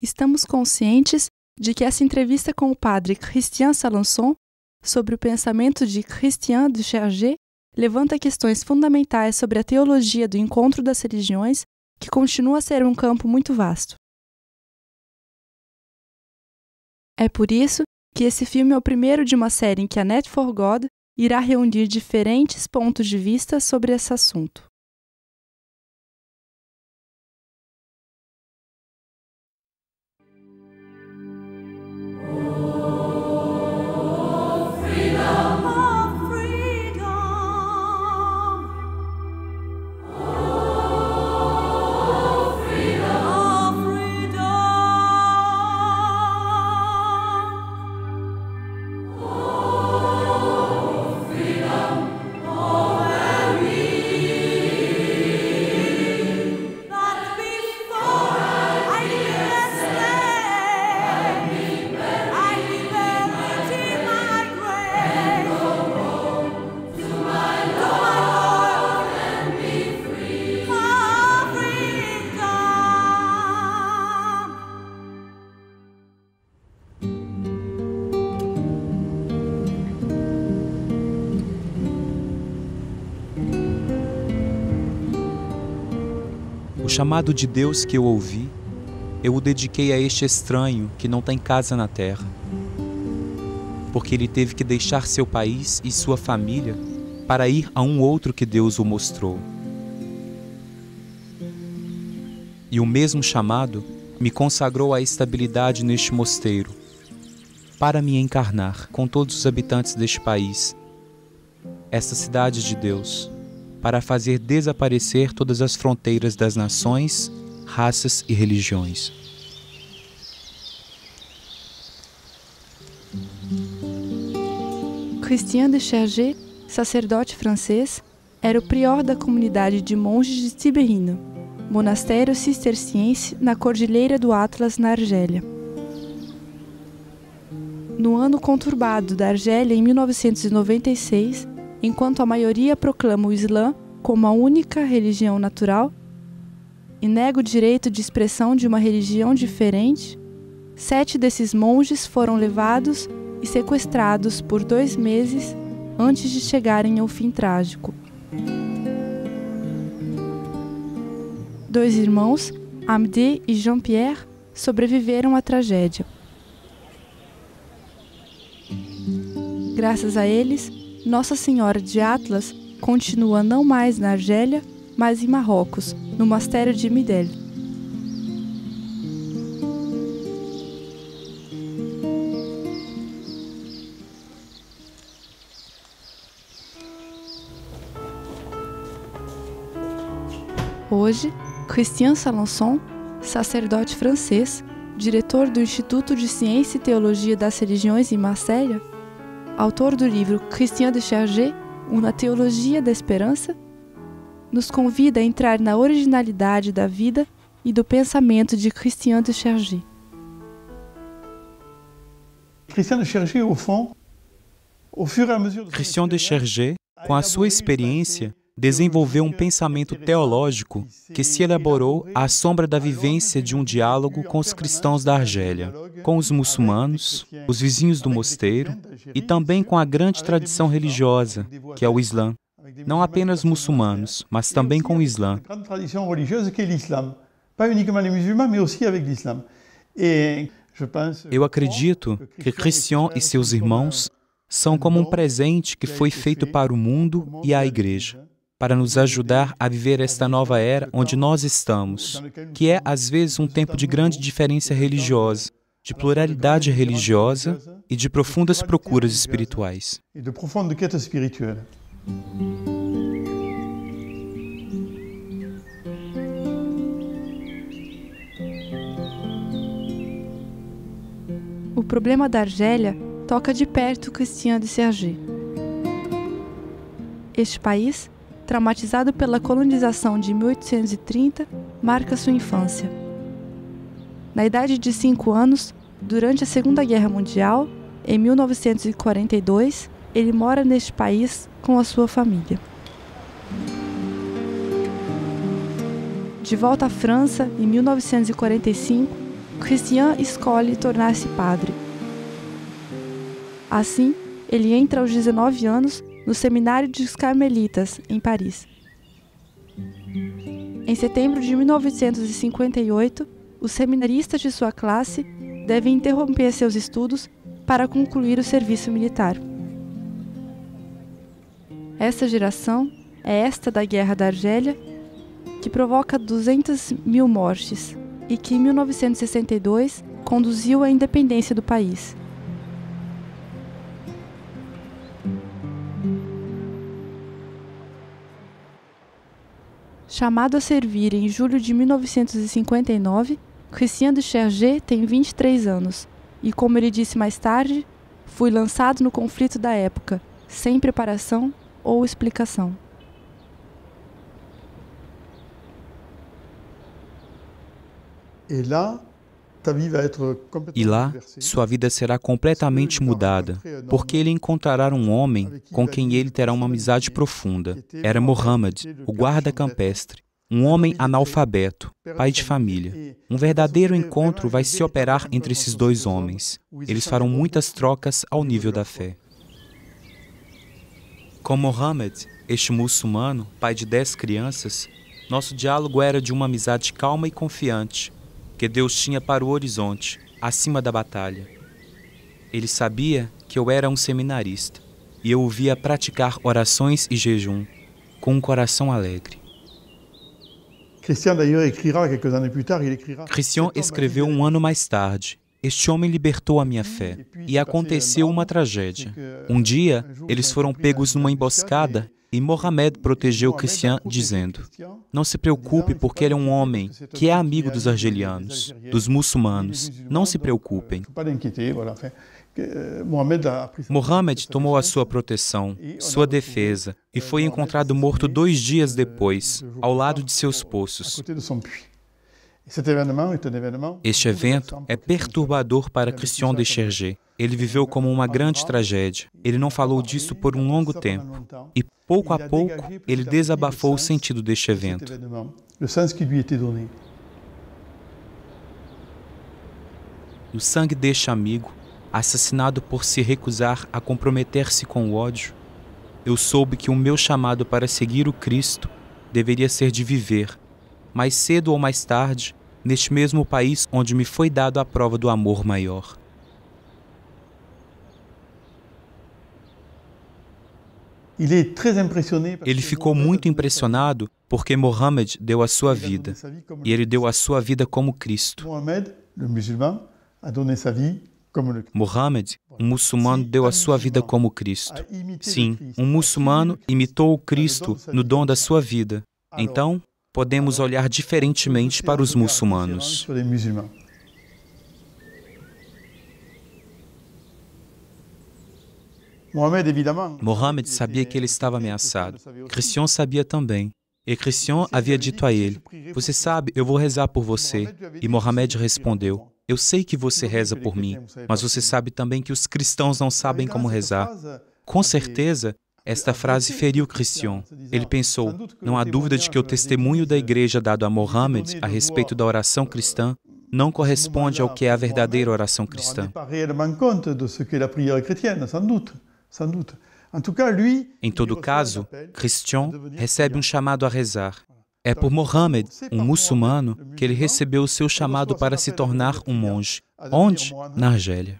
Estamos conscientes de que essa entrevista com o padre Christian Salanson sobre o pensamento de Christian de Chergé levanta questões fundamentais sobre a teologia do encontro das religiões, que continua a ser um campo muito vasto. É por isso que esse filme é o primeiro de uma série em que a Net for God irá reunir diferentes pontos de vista sobre esse assunto. O chamado de Deus que eu ouvi, eu o dediquei a este estranho que não tem casa na terra, porque ele teve que deixar seu país e sua família para ir a um outro que Deus o mostrou. E o mesmo chamado me consagrou à estabilidade neste mosteiro, para me encarnar com todos os habitantes deste país, esta cidade de Deus, para fazer desaparecer todas as fronteiras das nações, raças e religiões. Christian de Chergé, sacerdote francês, era o prior da comunidade de monges de Tiberino, monastério cisterciense na Cordilheira do Atlas, na Argélia. No ano conturbado da Argélia, em 1996, enquanto a maioria proclama o Islã como a única religião natural e nega o direito de expressão de uma religião diferente, 7 desses monges foram levados e sequestrados por 2 meses antes de chegarem ao fim trágico. 2 irmãos, Amédée e Jean-Pierre, sobreviveram à tragédia. Graças a eles, Nossa Senhora de Atlas continua não mais na Argélia, mas em Marrocos, no monastério de Midel. Hoje, Christian Salanson, sacerdote francês, diretor do Instituto de Ciência e Teologia das Religiões em Marselha, autor do livro Christian de Chergé, Uma Teologia da Esperança, nos convida a entrar na originalidade da vida e do pensamento de Christian de Chergé. Christian de Chergé, com a sua experiência, desenvolveu um pensamento teológico que se elaborou à sombra da vivência de um diálogo com os cristãos da Argélia, com os muçulmanos, os vizinhos do mosteiro e também com a grande tradição religiosa, que é o Islã. Não apenas muçulmanos, mas também com o Islã. Eu acredito que Christian e seus irmãos são como um presente que foi feito para o mundo e a Igreja, para nos ajudar a viver esta nova era onde nós estamos, que é, às vezes, um tempo de grande diferença religiosa, de pluralidade religiosa e de profundas procuras espirituais. O problema da Argélia toca de perto Christian de Chergé. Este país, traumatizado pela colonização de 1830, marca sua infância. Na idade de 5 anos, durante a Segunda Guerra Mundial, em 1942, ele mora neste país com a sua família. De volta à França, em 1945, Christian escolhe tornar-se padre. Assim, ele entra aos 19 anos no Seminário dos Carmelitas, em Paris. Em setembro de 1958, os seminaristas de sua classe devem interromper seus estudos para concluir o serviço militar. Esta geração é esta da Guerra da Argélia, que provoca 200.000 mortes e que, em 1962, conduziu à independência do país. Chamado a servir em julho de 1959, Christian de Chergé tem 23 anos e, como ele disse mais tarde, foi lançado no conflito da época, sem preparação ou explicação. E lá, sua vida será completamente mudada, porque ele encontrará um homem com quem ele terá uma amizade profunda. Era Mohamed, o guarda campestre, um homem analfabeto, pai de família. Um verdadeiro encontro vai se operar entre esses dois homens. Eles farão muitas trocas ao nível da fé. Com Mohamed, este muçulmano, pai de 10 crianças, nosso diálogo era de uma amizade calma e confiante, que Deus tinha para o horizonte, acima da batalha. Ele sabia que eu era um seminarista, e eu o via praticar orações e jejum, com um coração alegre. Christian escreveu um ano mais tarde: "Este homem libertou a minha fé." E aconteceu uma tragédia. Um dia, eles foram pegos numa emboscada, e Mohamed protegeu Christian, dizendo: "Não se preocupe, porque ele é um homem que é amigo dos argelianos, dos muçulmanos. Não se preocupem." Mohamed tomou a sua proteção, sua defesa, e foi encontrado morto 2 dias depois, ao lado de seus poços. Este evento é perturbador para Christian de Chergé. Ele viveu como uma grande tragédia. Ele não falou disso por um longo tempo. E, pouco a pouco, ele desabafou o sentido deste evento. No sangue deste amigo, assassinado por se recusar a comprometer-se com o ódio, eu soube que o meu chamado para seguir o Cristo deveria ser de viver, mais cedo ou mais tarde, neste mesmo país onde me foi dado a prova do amor maior. Ele ficou muito impressionado porque Mohamed deu a sua vida, e ele deu a sua vida como Cristo. Mohamed, um muçulmano, deu a sua vida como Cristo. Sim, um muçulmano imitou o Cristo no dom da sua vida. Então, podemos olhar diferentemente para os muçulmanos. Mohamed sabia que ele estava ameaçado. Christian sabia também. E Christian havia dito a ele: "Você sabe, eu vou rezar por você." E Mohamed respondeu: "Eu sei que você reza por mim, mas você sabe também que os cristãos não sabem como rezar." Com certeza, esta frase feriu Christian. Ele pensou: não há dúvida de que o testemunho da igreja dado a Mohamed a respeito da oração cristã não corresponde ao que é a verdadeira oração cristã. Em todo caso, Christian recebe um chamado a rezar. É por Mohamed, um muçulmano, que ele recebeu o seu chamado para se tornar um monge. Onde? Na Argélia.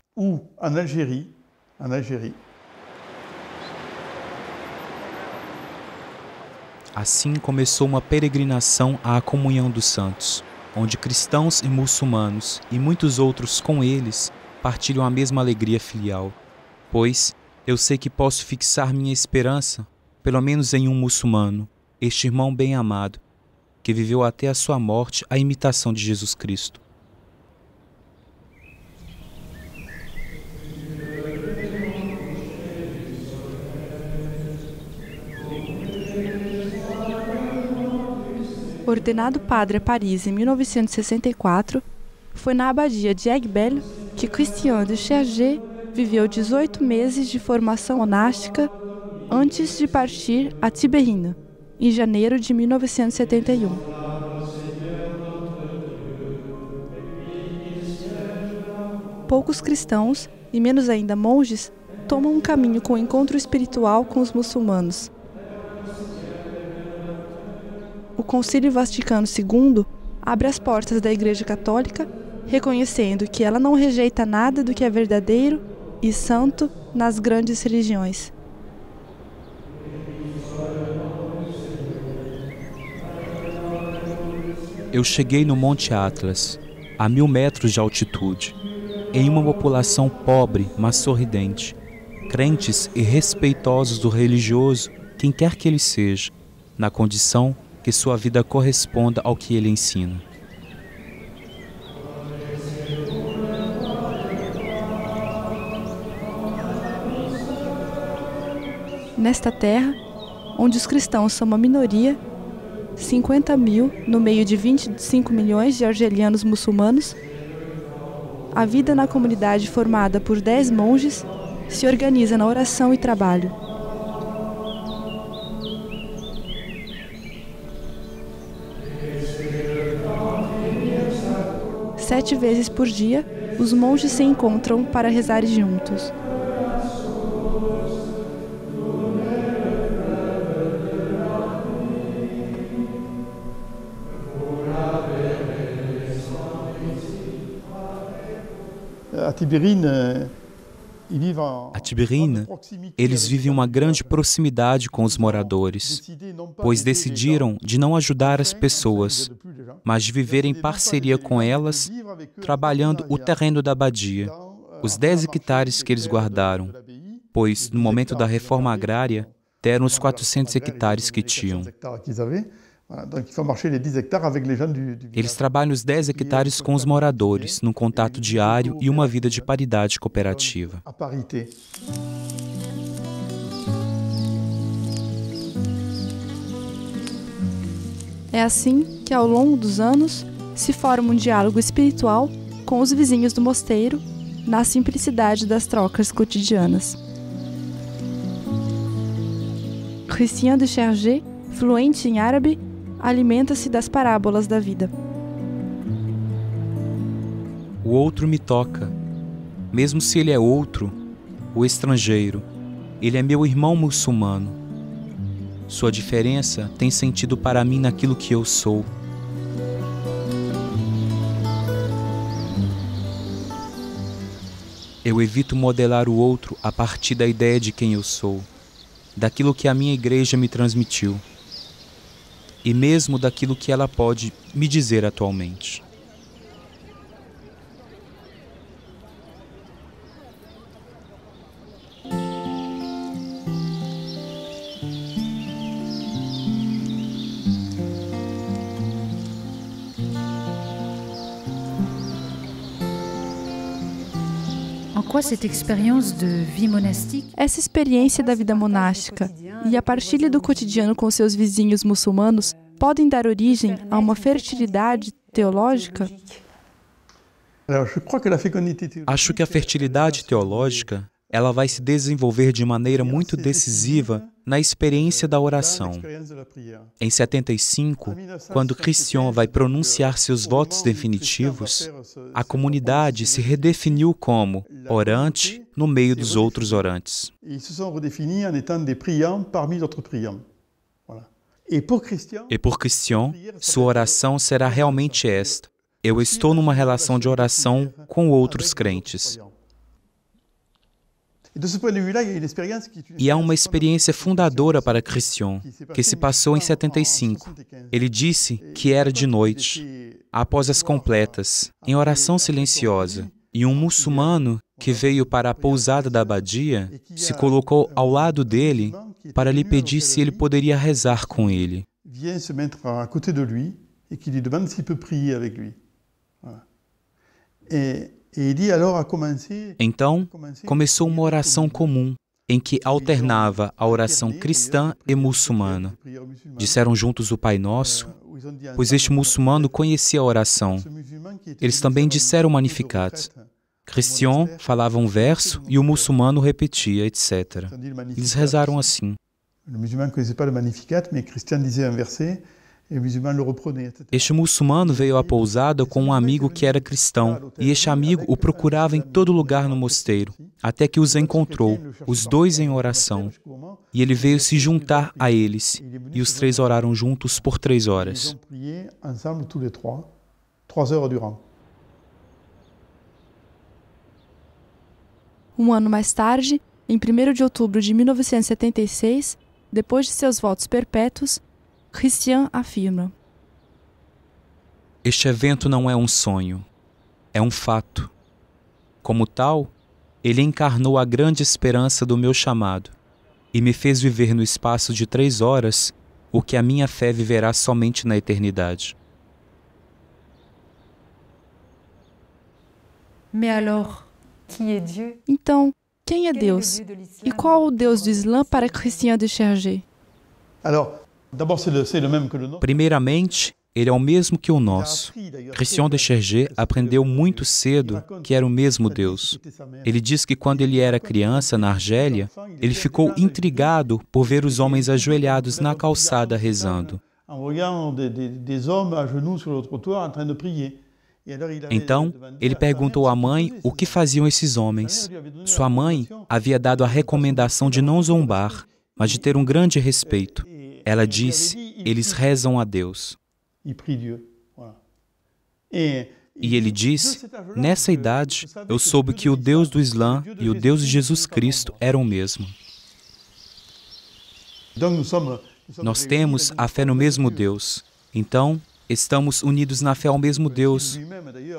Assim começou uma peregrinação à comunhão dos santos, onde cristãos e muçulmanos, e muitos outros com eles, partilham a mesma alegria filial. Pois, eu sei que posso fixar minha esperança, pelo menos em um muçulmano, este irmão bem-amado, que viveu até a sua morte à imitação de Jesus Cristo. Ordenado padre a Paris em 1964, foi na abadia de Aiguebelle que Christian de Chergé viveu 18 meses de formação monástica antes de partir a Tiberina, em janeiro de 1971. poucos cristãos, e menos ainda monges, tomam um caminho com o encontro espiritual com os muçulmanos. O Concílio Vaticano II abre as portas da Igreja Católica, reconhecendo que ela não rejeita nada do que é verdadeiro e santo nas grandes religiões. Eu cheguei no Monte Atlas, a 1000 metros de altitude, em uma população pobre, mas sorridente, crentes e respeitosos do religioso, quem quer que ele seja, na condição que sua vida corresponda ao que ele ensina. Nesta terra, onde os cristãos são uma minoria, 50 mil no meio de 25 milhões de argelianos muçulmanos, a vida na comunidade formada por 10 monges se organiza na oração e trabalho. Sete vezes por dia, os monges se encontram para rezar juntos. A Tiberina, eles vivem uma grande proximidade com os moradores, pois decidiram de não ajudar as pessoas, mas de viver em parceria com elas, trabalhando o terreno da abadia, os 10 hectares que eles guardaram, pois no momento da reforma agrária, deram os 400 hectares que tinham. Eles trabalham os 10 hectares com os moradores, num contato diário e uma vida de paridade cooperativa. É assim que, ao longo dos anos, se forma um diálogo espiritual com os vizinhos do mosteiro, na simplicidade das trocas cotidianas. Christian de Chergé, fluente em árabe, alimenta-se das parábolas da vida. O outro me toca. Mesmo se ele é outro, o estrangeiro, ele é meu irmão muçulmano. Sua diferença tem sentido para mim naquilo que eu sou. Eu evito modelar o outro a partir da ideia de quem eu sou, daquilo que a minha igreja me transmitiu, e mesmo daquilo que ela pode me dizer atualmente. Essa experiência da vida monástica e a partilha do cotidiano com seus vizinhos muçulmanos podem dar origem a uma fertilidade teológica? Acho que a fertilidade teológica, ela vai se desenvolver de maneira muito decisiva na experiência da oração. Em 75, quando Christian vai pronunciar seus votos definitivos, a comunidade se redefiniu como orante no meio dos outros orantes. E por Christian, sua oração será realmente esta: eu estou numa relação de oração com outros crentes. E há uma experiência fundadora para Christian, que se passou em 75. Ele disse que era de noite, após as completas, em oração silenciosa, e um muçulmano que veio para a pousada da abadia se colocou ao lado dele para lhe pedir se ele poderia rezar com ele. Então, começou uma oração comum, em que alternava a oração cristã e muçulmana. Disseram juntos o Pai Nosso, pois este muçulmano conhecia a oração. Eles também disseram o Magnificat. Christian falava um verso e o muçulmano repetia, etc. Eles rezaram assim. O muçulmano não conhecia o Magnificat, mas Christian dizia um verset. Este muçulmano veio à pousada com um amigo que era cristão, e este amigo o procurava em todo lugar no mosteiro, até que os encontrou, os dois em oração, e ele veio se juntar a eles, e os três oraram juntos por 3 horas. Um ano mais tarde, em 1º de outubro de 1976, depois de seus votos perpétuos, Christian afirma: este evento não é um sonho, é um fato. Como tal, ele encarnou a grande esperança do meu chamado e me fez viver no espaço de 3 horas o que a minha fé viverá somente na eternidade. Então, quem é Deus? E qual é o Deus do Islã para Christian de Chergé? Primeiramente, ele é o mesmo que o nosso. Christian de Chergé aprendeu muito cedo que era o mesmo Deus. Ele diz que quando ele era criança, na Argélia, ele ficou intrigado por ver os homens ajoelhados na calçada rezando. Então, ele perguntou à mãe o que faziam esses homens. Sua mãe havia dado a recomendação de não zombar, mas de ter um grande respeito. Ela disse, eles rezam a Deus. E ele disse, nessa idade, eu soube que o Deus do Islã e o Deus de Jesus Cristo eram o mesmo. Nós temos a fé no mesmo Deus. Então, estamos unidos na fé ao mesmo Deus,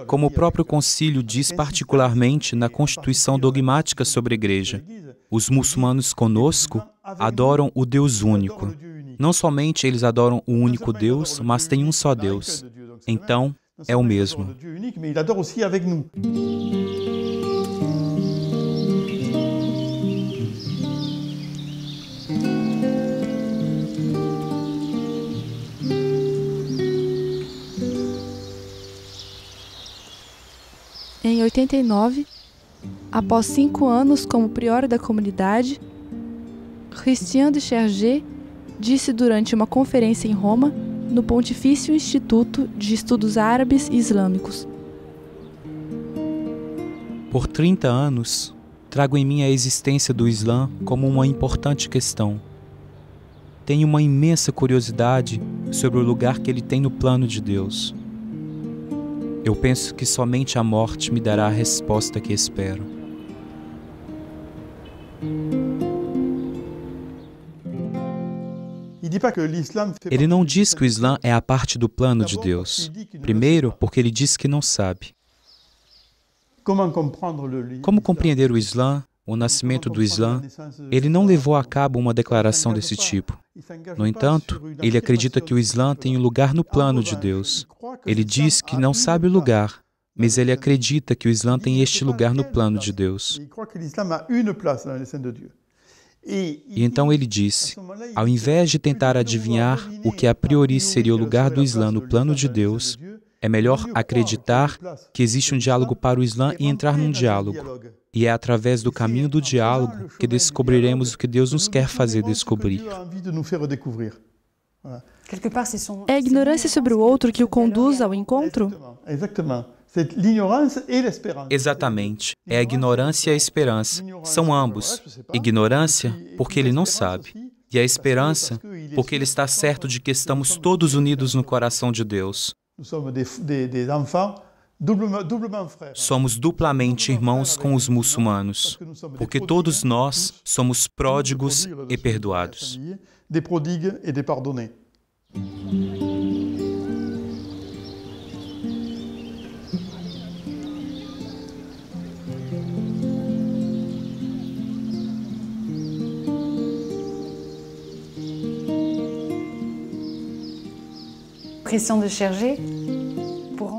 como o próprio concílio diz particularmente na Constituição Dogmática sobre a Igreja. Os muçulmanos conosco adoram o Deus único. Não somente eles adoram o único Deus, mas tem um só Deus. Então, é o mesmo. Em 89, após 5 anos como prior da comunidade, Christian de Chergé disse durante uma conferência em Roma, no Pontifício Instituto de Estudos Árabes e Islâmicos: por 30 anos, trago em mim a existência do Islã como uma importante questão. Tenho uma imensa curiosidade sobre o lugar que ele tem no plano de Deus. Eu penso que somente a morte me dará a resposta que espero. Ele não diz que o Islã é a parte do plano de Deus. Primeiro, porque ele diz que não sabe. Como compreender o Islã, o nascimento do Islã? Ele não levou a cabo uma declaração desse tipo. No entanto, ele acredita que o Islã tem um lugar no plano de Deus. Ele diz que não sabe o lugar, mas ele acredita que o Islã tem este lugar no plano de Deus. E então ele disse, ao invés de tentar adivinhar o que a priori seria o lugar do Islã no plano de Deus, é melhor acreditar que existe um diálogo para o Islã e entrar num diálogo. E é através do caminho do diálogo que descobriremos o que Deus nos quer fazer descobrir. É a ignorância sobre o outro que o conduz ao encontro? Exatamente. É a ignorância e a esperança. São ambos. Ignorância, porque ele não sabe. E a esperança, porque ele está certo de que estamos todos unidos no coração de Deus. Somos duplamente irmãos com os muçulmanos, porque todos nós somos pródigos e perdoados.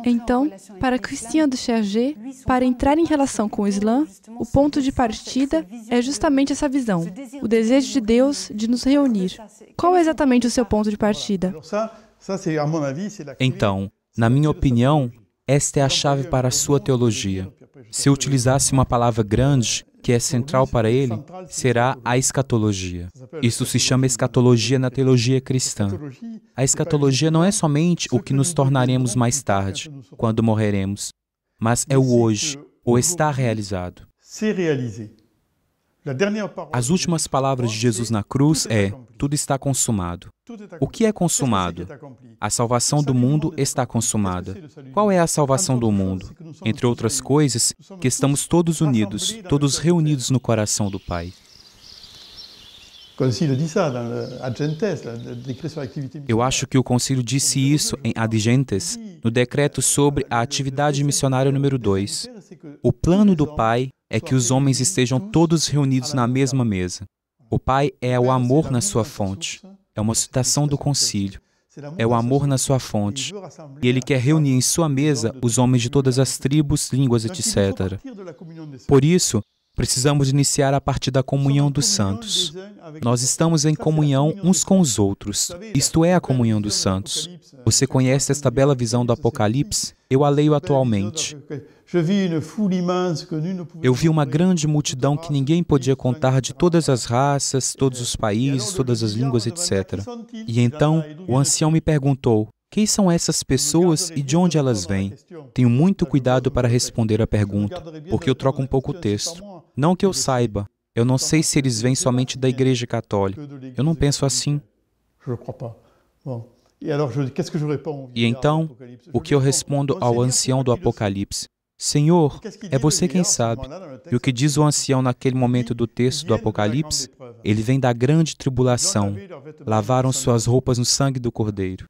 Então, para Christian de Chergé, para entrar em relação com o Islã, o ponto de partida é justamente essa visão, o desejo de Deus de nos reunir. Qual é exatamente o seu ponto de partida? Então, na minha opinião, esta é a chave para a sua teologia. Se utilizasse uma palavra grande, que é central para ele, será a escatologia. Isso se chama escatologia na teologia cristã. A escatologia não é somente o que nos tornaremos mais tarde, quando morreremos, mas é o hoje, o estar realizado. As últimas palavras de Jesus na cruz é: tudo está consumado. O que é consumado? A salvação do mundo está consumada. Qual é a salvação do mundo? Entre outras coisas, que estamos todos unidos, todos reunidos no coração do Pai. Eu acho que o concílio disse isso em Ad Gentes, no decreto sobre a atividade missionária número 2. O plano do Pai é que os homens estejam todos reunidos na mesma mesa. O Pai é o amor na sua fonte. É uma citação do concílio. É o amor na sua fonte. E Ele quer reunir em sua mesa os homens de todas as tribos, línguas, etc. Por isso, precisamos iniciar a partir da comunhão dos santos. Nós estamos em comunhão uns com os outros. Isto é a comunhão dos santos. Você conhece esta bela visão do Apocalipse? Eu a leio atualmente. Eu vi uma grande multidão que ninguém podia contar, de todas as raças, todos os países, todas as línguas, etc. E então, o ancião me perguntou: quem são essas pessoas e de onde elas vêm? Tenho muito cuidado para responder a pergunta, porque eu troco um pouco o texto. Não que eu saiba. Eu não sei se eles vêm somente da Igreja Católica. Eu não penso assim. E então, o que eu respondo ao ancião do Apocalipse? Senhor, é você quem sabe. E o que diz o ancião naquele momento do texto do Apocalipse? Ele vem da grande tribulação. Lavaram suas roupas no sangue do Cordeiro.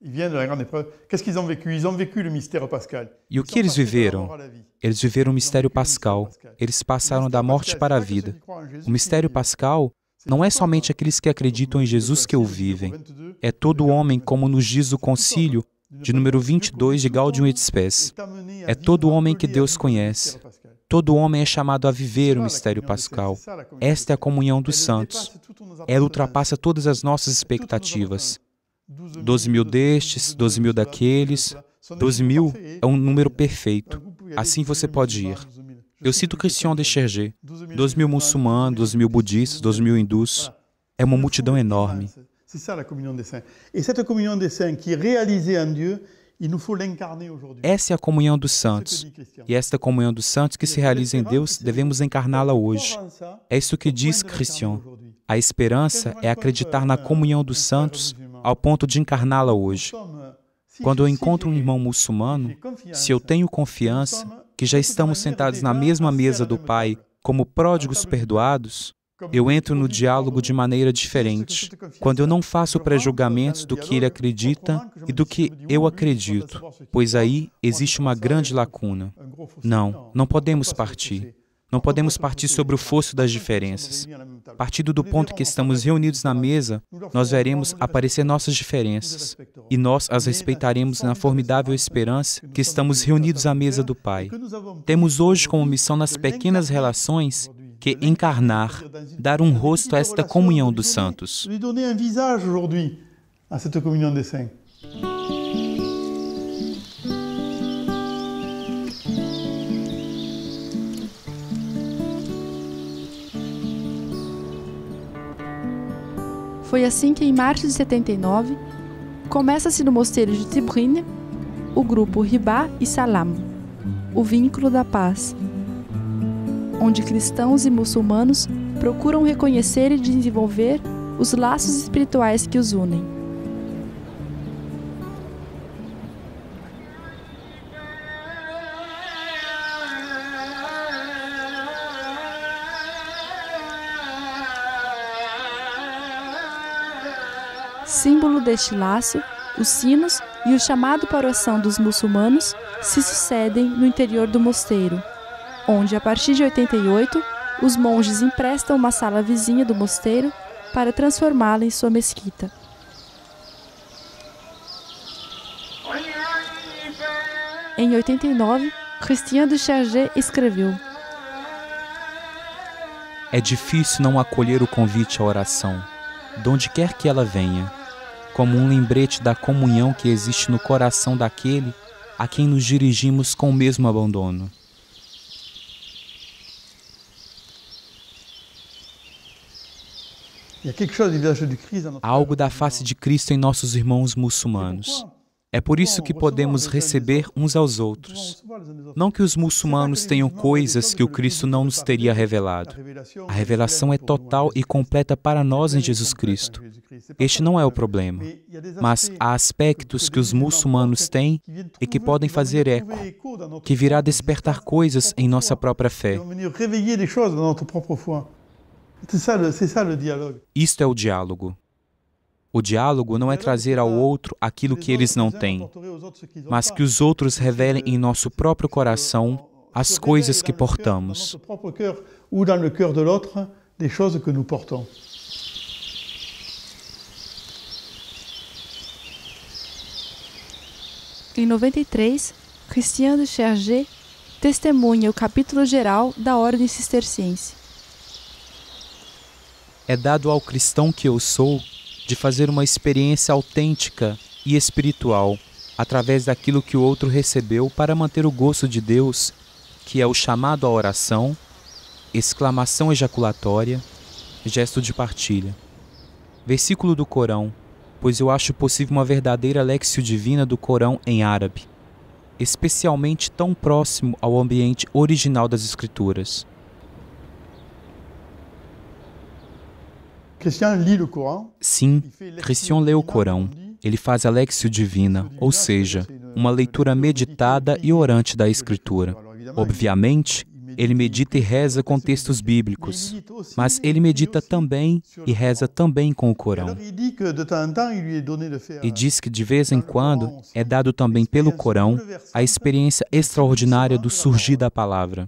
E o que eles viveram? Eles viveram o mistério pascal. Eles passaram da morte para a vida. O mistério pascal não é somente aqueles que acreditam em Jesus que o vivem. É todo homem, como nos diz o concílio, de número 22 de Gaudium et Spes. É todo homem que Deus conhece. Todo homem é chamado a viver o mistério pascal. Esta é a comunhão dos santos. Ela ultrapassa todas as nossas expectativas. 12.000 destes, 12.000 daqueles. 12.000 é um número perfeito. Assim você pode ir. Eu cito Christian de Chergé. 2.000 muçulmanos, 2.000 budistas, 2.000 hindus. É uma multidão enorme. C'est ça la communion des saints. Et cette communion des saints qui est réalisée en Dieu, il nous faut l'incarner aujourd'hui. Essa é a comunhão dos santos. E esta comunhão dos santos que se realiza em Deus, devemos encarná-la hoje. É isso que diz Christian. A esperança é acreditar na comunhão dos santos ao ponto de encarná-la hoje. Quando eu encontro um irmão muçulmano, se eu tenho confiança que já estamos sentados na mesma mesa do Pai como pródigos perdoados, eu entro no diálogo de maneira diferente, quando eu não faço pré-julgamentos do que ele acredita e do que eu acredito, pois aí existe uma grande lacuna. Não podemos partir. Não podemos partir sobre o fosso das diferenças. Partindo do ponto que estamos reunidos na mesa, nós veremos aparecer nossas diferenças, e nós as respeitaremos na formidável esperança que estamos reunidos à mesa do Pai. Temos hoje como missão, nas pequenas relações, que encarnar, dar um rosto a esta comunhão dos santos. Foi assim que, em março de 79, começa-se no mosteiro de Tibrine o grupo Ribá e Salam, o vínculo da paz, onde cristãos e muçulmanos procuram reconhecer e desenvolver os laços espirituais que os unem. Símbolo deste laço, os sinos e o chamado para a ação dos muçulmanos se sucedem no interior do mosteiro, onde, a partir de 88, os monges emprestam uma sala vizinha do mosteiro para transformá-la em sua mesquita. Em 89, Christian de Chergé escreveu: é difícil não acolher o convite à oração, de onde quer que ela venha, como um lembrete da comunhão que existe no coração daquele a quem nos dirigimos com o mesmo abandono. algo da face de Cristo em nossos irmãos muçulmanos. É por isso que podemos receber uns aos outros. Não que os muçulmanos tenham coisas que o Cristo não nos teria revelado. A revelação é total e completa para nós em Jesus Cristo. Este não é o problema. Mas há aspectos que os muçulmanos têm e que podem fazer eco, que virá despertar coisas em nossa própria fé. Isto é o diálogo. O diálogo não é trazer ao outro aquilo que eles não têm, mas que os outros revelem em nosso próprio coração as coisas que portamos. Em 93, Christian de Chergé testemunha o capítulo geral da Ordem Cisterciense. É dado ao cristão que eu sou de fazer uma experiência autêntica e espiritual através daquilo que o outro recebeu para manter o gosto de Deus, que é o chamado à oração, exclamação ejaculatória, gesto de partilha. Versículo do Corão, pois eu acho possível uma verdadeira lexio divina do Corão em árabe, especialmente tão próximo ao ambiente original das Escrituras. Sim, Christian lê o Corão. Ele faz a lexio divina, ou seja, uma leitura meditada e orante da Escritura. Obviamente, ele medita e reza com textos bíblicos, mas ele medita também e reza também com o Corão. E diz que de vez em quando é dado também pelo Corão a experiência extraordinária do surgir da palavra.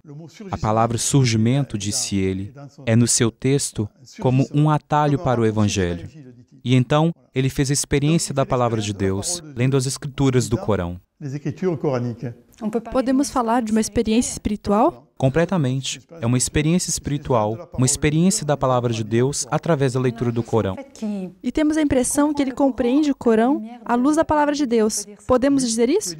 A palavra surgimento, disse ele, é no seu texto como um atalho para o Evangelho. E então ele fez a experiência da palavra de Deus, lendo as Escrituras do Corão. Podemos falar de uma experiência espiritual? Completamente. É uma experiência espiritual, uma experiência da palavra de Deus através da leitura do Corão. E temos a impressão que ele compreende o Corão à luz da palavra de Deus. Podemos dizer isso?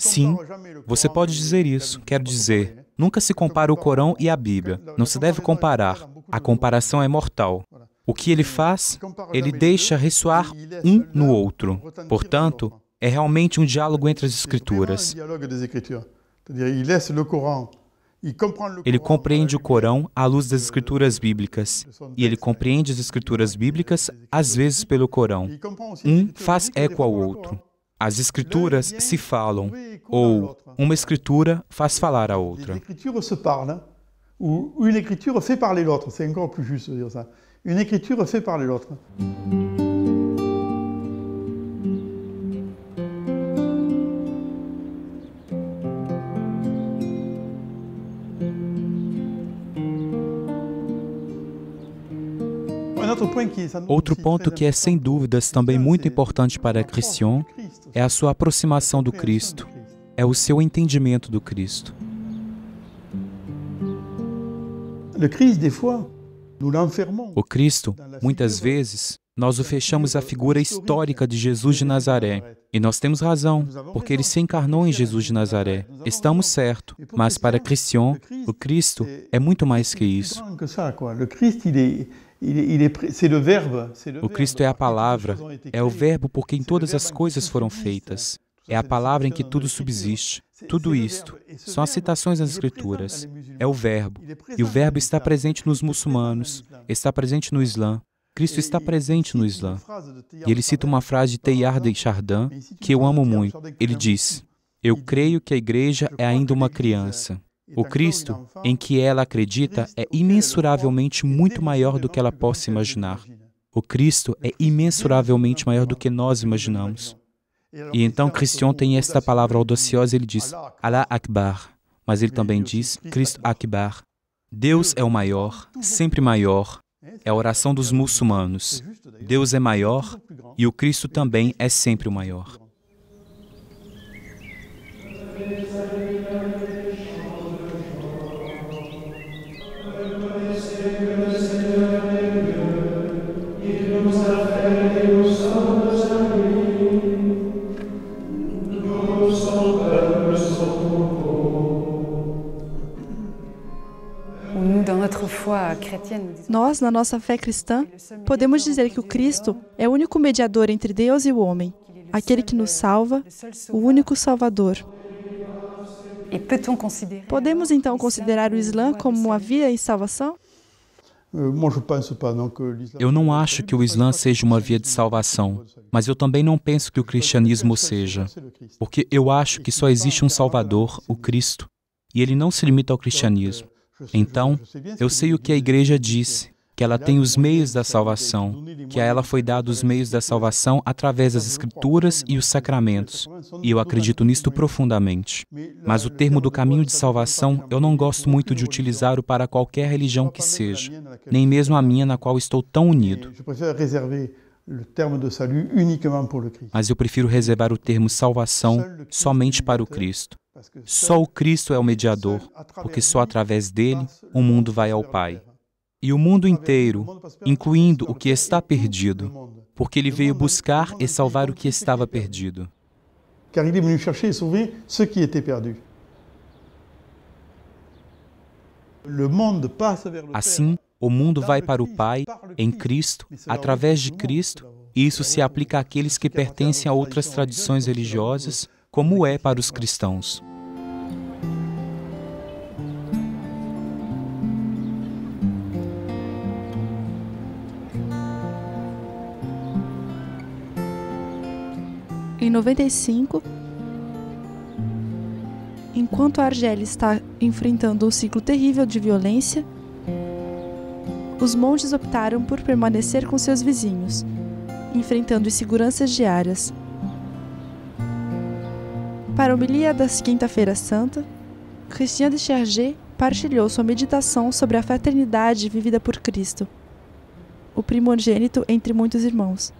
Sim, você pode dizer isso. Quero dizer, nunca se compara o Corão e a Bíblia. Não se deve comparar. A comparação é mortal. O que ele faz? Ele deixa ressoar um no outro. Portanto, é realmente um diálogo entre as Escrituras. Ele compreende o Corão à luz das Escrituras bíblicas, e ele compreende as Escrituras bíblicas, às vezes, pelo Corão. Um faz eco ao outro. As Escrituras se falam, ou uma Escritura faz falar à outra. Outro ponto que é, sem dúvidas, também muito importante para Christian é a sua aproximação do Cristo, é o seu entendimento do Cristo. O Cristo, muitas vezes, nós o fechamos à figura histórica de Jesus de Nazaré. E nós temos razão, porque ele se encarnou em Jesus de Nazaré. Estamos certos, mas para Christian, o Cristo é muito mais que isso. O Cristo é a palavra, é o verbo por quem todas as coisas foram feitas. É a palavra em que tudo subsiste. Tudo isto são as citações nas Escrituras. É o verbo. E o verbo está presente nos muçulmanos, está presente no Islã. Cristo está presente no Islã. E ele cita uma frase de Teilhard de Chardin, que eu amo muito. Ele diz, eu creio que a igreja é ainda uma criança. O Cristo, em que ela acredita, é imensuravelmente muito maior do que ela possa imaginar. O Cristo é imensuravelmente maior do que nós imaginamos. E então Christian tem esta palavra audaciosa, ele diz, Allah Akbar, mas ele também diz, Cristo Akbar. Deus é o maior, sempre maior. É a oração dos muçulmanos. Deus é maior e o Cristo também é sempre o maior. Nós, na nossa fé cristã, podemos dizer que o Cristo é o único mediador entre Deus e o homem, aquele que nos salva, o único Salvador. Podemos, então, considerar o Islã como uma via em salvação? Eu não acho que o Islã seja uma via de salvação, mas eu também não penso que o cristianismo seja, porque eu acho que só existe um Salvador, o Cristo, e ele não se limita ao cristianismo. Então, eu sei o que a Igreja disse, que ela tem os meios da salvação, que a ela foi dado os meios da salvação através das Escrituras e os sacramentos, e eu acredito nisto profundamente. Mas o termo do caminho de salvação, eu não gosto muito de utilizá-lo para qualquer religião que seja, nem mesmo a minha na qual estou tão unido. Mas eu prefiro reservar o termo salvação somente para o Cristo. Só o Cristo é o mediador, porque só através dele o mundo vai ao Pai. E o mundo inteiro, incluindo o que está perdido, porque ele veio buscar e salvar o que estava perdido. Assim, o mundo vai para o Pai, em Cristo, através de Cristo, e isso se aplica àqueles que pertencem a outras tradições religiosas, como é para os cristãos. Em 95, enquanto a Argélia está enfrentando um ciclo terrível de violência, os monges optaram por permanecer com seus vizinhos, enfrentando inseguranças diárias. Para a homilia da Quinta-feira Santa, Christian de Chergé partilhou sua meditação sobre a fraternidade vivida por Cristo, o primogênito entre muitos irmãos.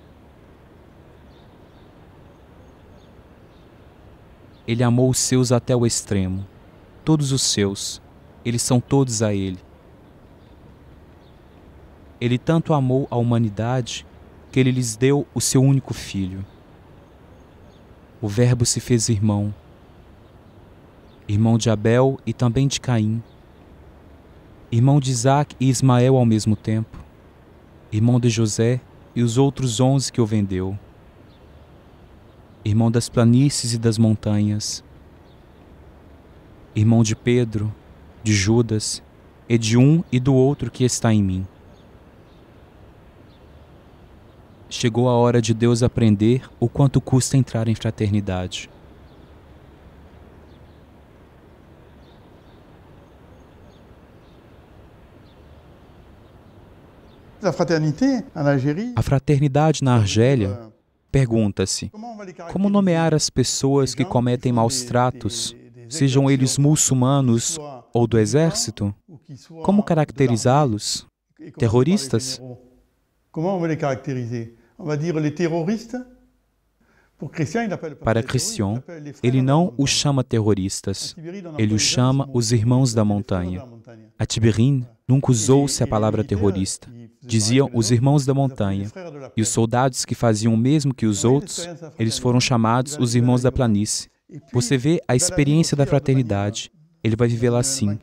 Ele amou os seus até o extremo, todos os seus, eles são todos a ele. Ele tanto amou a humanidade que ele lhes deu o seu único filho. O Verbo se fez irmão, irmão de Abel e também de Caim, irmão de Isaac e Ismael ao mesmo tempo, irmão de José e os outros 11 que o vendeu. Irmão das planícies e das montanhas, irmão de Pedro, de Judas, e de um e do outro que está em mim. Chegou a hora de Deus aprender o quanto custa entrar em fraternidade. A fraternidade na Argélia pergunta-se, como nomear as pessoas que cometem maus tratos, sejam eles muçulmanos ou do exército? Como caracterizá-los? Terroristas? Para Christian, ele não os chama terroristas, ele os chama os irmãos da montanha. A Tiberine nunca usou-se a palavra terrorista. Diziam os irmãos da montanha, e os soldados que faziam o mesmo que os outros, eles foram chamados os irmãos da planície. Você vê a experiência da fraternidade, ele vai viver lá sim.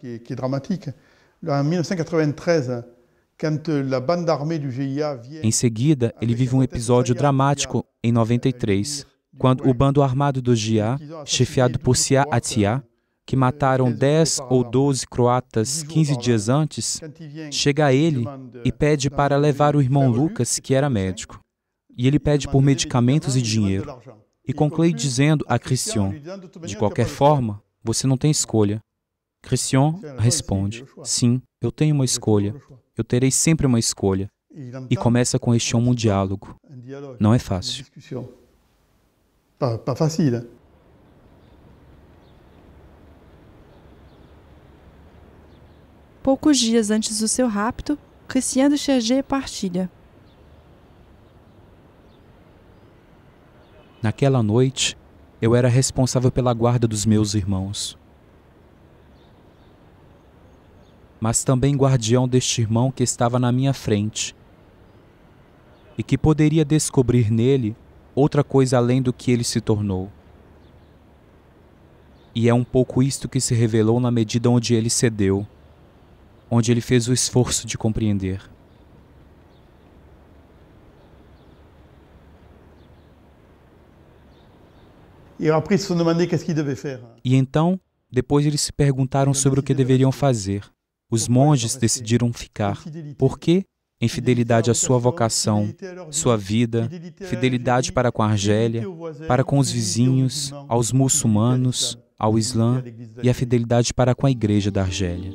Em seguida, ele vive um episódio dramático em 93, quando o bando armado do GIA, chefiado por Sia Atia, que mataram 10 ou 12 croatas 15 dias antes, chega a ele e pede para levar o irmão Lucas, que era médico. E ele pede por medicamentos e dinheiro. E conclui dizendo a Christian, de qualquer forma, você não tem escolha. Christian responde, sim, eu tenho uma escolha. Eu terei sempre uma escolha. E começa com este homem um diálogo. Não é fácil. Poucos dias antes do seu rapto, Christian de Chergé partilha. Naquela noite, eu era responsável pela guarda dos meus irmãos, mas também guardião deste irmão que estava na minha frente e que poderia descobrir nele outra coisa além do que ele se tornou. E é um pouco isto que se revelou na medida onde ele cedeu. onde ele fez o esforço de compreender. E então, depois eles se perguntaram sobre o que deveriam fazer. Os monges decidiram ficar. Por quê? Em fidelidade à sua vocação, sua vida, fidelidade para com a Argélia, para com os vizinhos, aos muçulmanos, ao Islã e a fidelidade para com a Igreja da Argélia.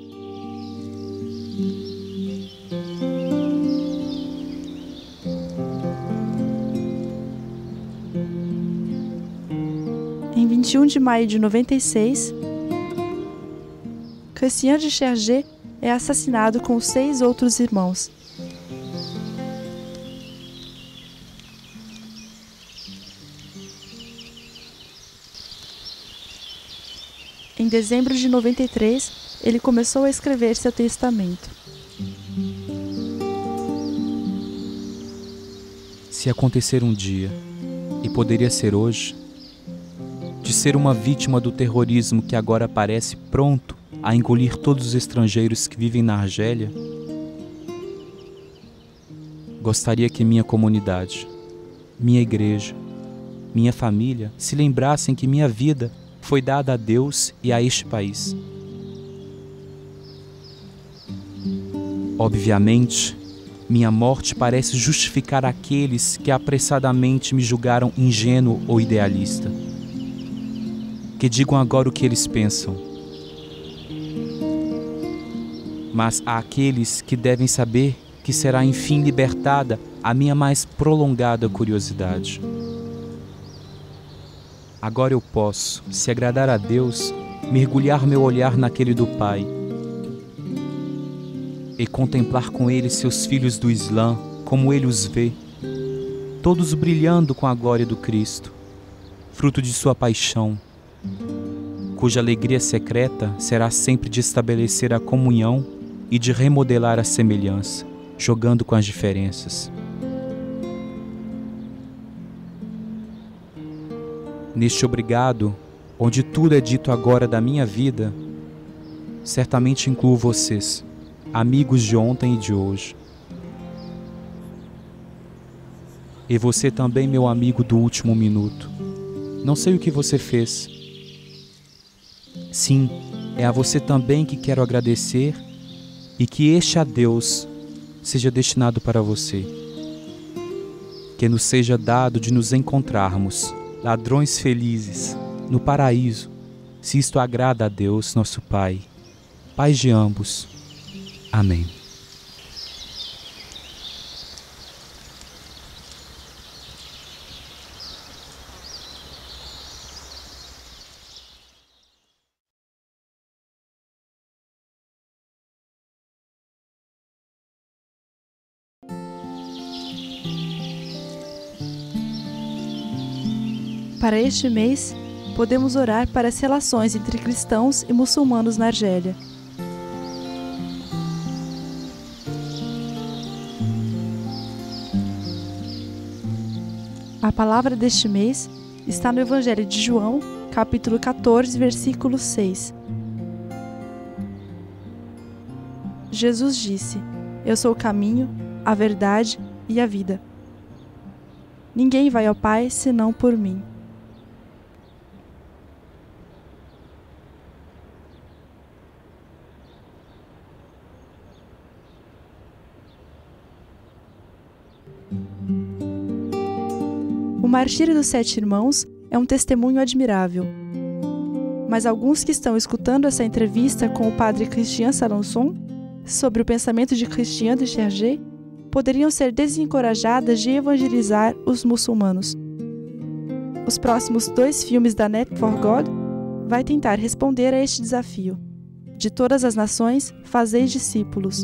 Em 21 de maio de 96, Christian de Chergé é assassinado com 6 outros irmãos. Em dezembro de 93, ele começou a escrever seu testamento. Se acontecer um dia, e poderia ser hoje, de ser uma vítima do terrorismo que agora parece pronto a engolir todos os estrangeiros que vivem na Argélia, gostaria que minha comunidade, minha igreja, minha família se lembrassem que minha vida foi dada a Deus e a este país. Obviamente, minha morte parece justificar aqueles que apressadamente me julgaram ingênuo ou idealista. Que digam agora o que eles pensam. Mas há aqueles que devem saber que será enfim libertada a minha mais prolongada curiosidade. Agora eu posso, se agradar a Deus, mergulhar meu olhar naquele do Pai e contemplar com ele seus filhos do Islã, como ele os vê, todos brilhando com a glória do Cristo, fruto de sua paixão, cuja alegria secreta será sempre de estabelecer a comunhão e de remodelar a semelhança, jogando com as diferenças. Neste obrigado, onde tudo é dito agora da minha vida, certamente incluo vocês, amigos de ontem e de hoje. E você também, meu amigo do último minuto. Não sei o que você fez. Sim, é a você também que quero agradecer e que este adeus seja destinado para você. Que nos seja dado de nos encontrarmos, ladrões felizes, no paraíso, se isto agrada a Deus, nosso Pai. Paz de ambos. Amém. Para este mês, podemos orar para as relações entre cristãos e muçulmanos na Argélia. A palavra deste mês está no Evangelho de João, capítulo 14, versículo 6. Jesus disse: "Eu sou o caminho, a verdade e a vida. Ninguém vai ao Pai senão por mim." O Martírio dos 7 Irmãos é um testemunho admirável. Mas alguns que estão escutando essa entrevista com o padre Christian Saranson sobre o pensamento de Christian de Chergé poderiam ser desencorajadas de evangelizar os muçulmanos. Os próximos 2 filmes da Net for God vai tentar responder a este desafio. De todas as nações, fazeis discípulos.